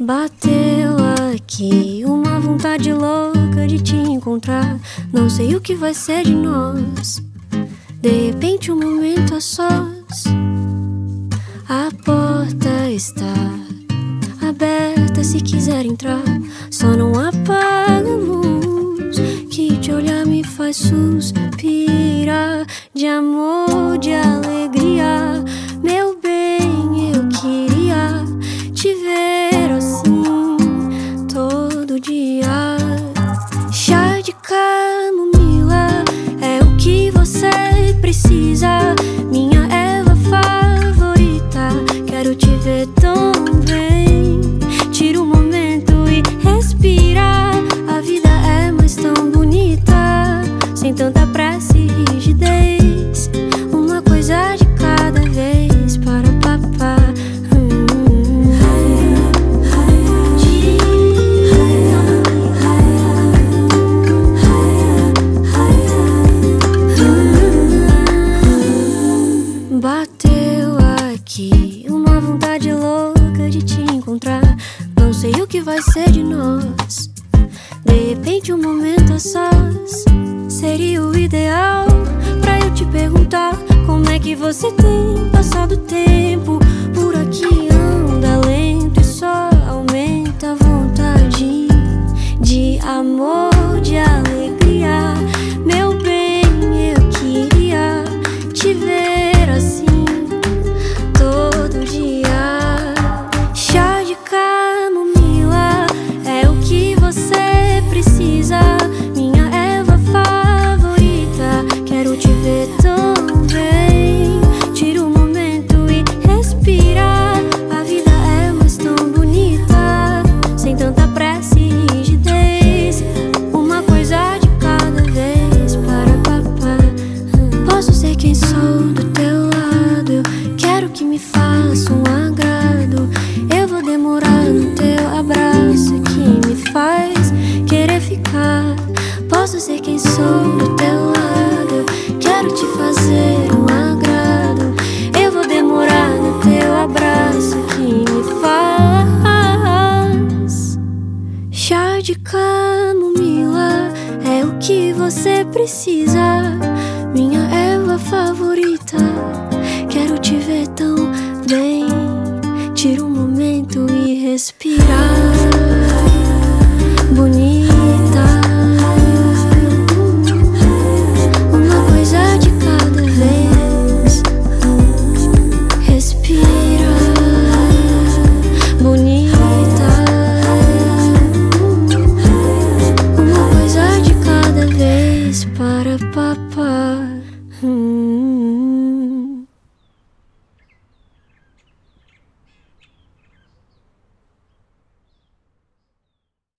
Bateu aqui uma vontade louca de te encontrar. Não sei o que vai ser de nós. De repente, um momento a sós. A porta está aberta se quiser entrar. Só não apaga a luz, que te olhar me faz suspirar de amor, de alegria. Meu bem, eu queria te ver assim todo dia. Chá de camomila é o que você precisa, minha erva favorita. Quero te ver tão bem. Tira um momento e respira. A vida é mais tão bonita, sem tanta pressa e rigidez. Uma coisa de cada vez para papá. Bateu aqui uma vontade louca de te encontrar. Não sei o que vai ser de nós. De repente, um momento a sós. Seria o ideal pra eu te perguntar como é que você tem passado o tempo. Por aqui anda lento e só aumenta a vontade de amor, de alegria. Meu bem, eu queria te ver assim todo dia. Chá de camomila é o que você precisa, minha erva favorita. Quero te ver tão bem. Tira um momento e respira. A vida é mais tão bonita, sem tanta pressa e rigidez. Uma coisa de cada vez para papá. Posso ser quem sou do teu. Que me faça um agrado. Eu vou demorar no teu abraço que me faz querer ficar. Posso ser quem sou do teu lado. Quero te fazer um agrado. Eu vou demorar no teu abraço que me faz. Chá de camomila é o que você precisa, minha erva favorita. Quero te ver tão bem. Tira um momento e respirar. Bonita, uma coisa de cada vez. Respira. Bonita, uma coisa de cada vez para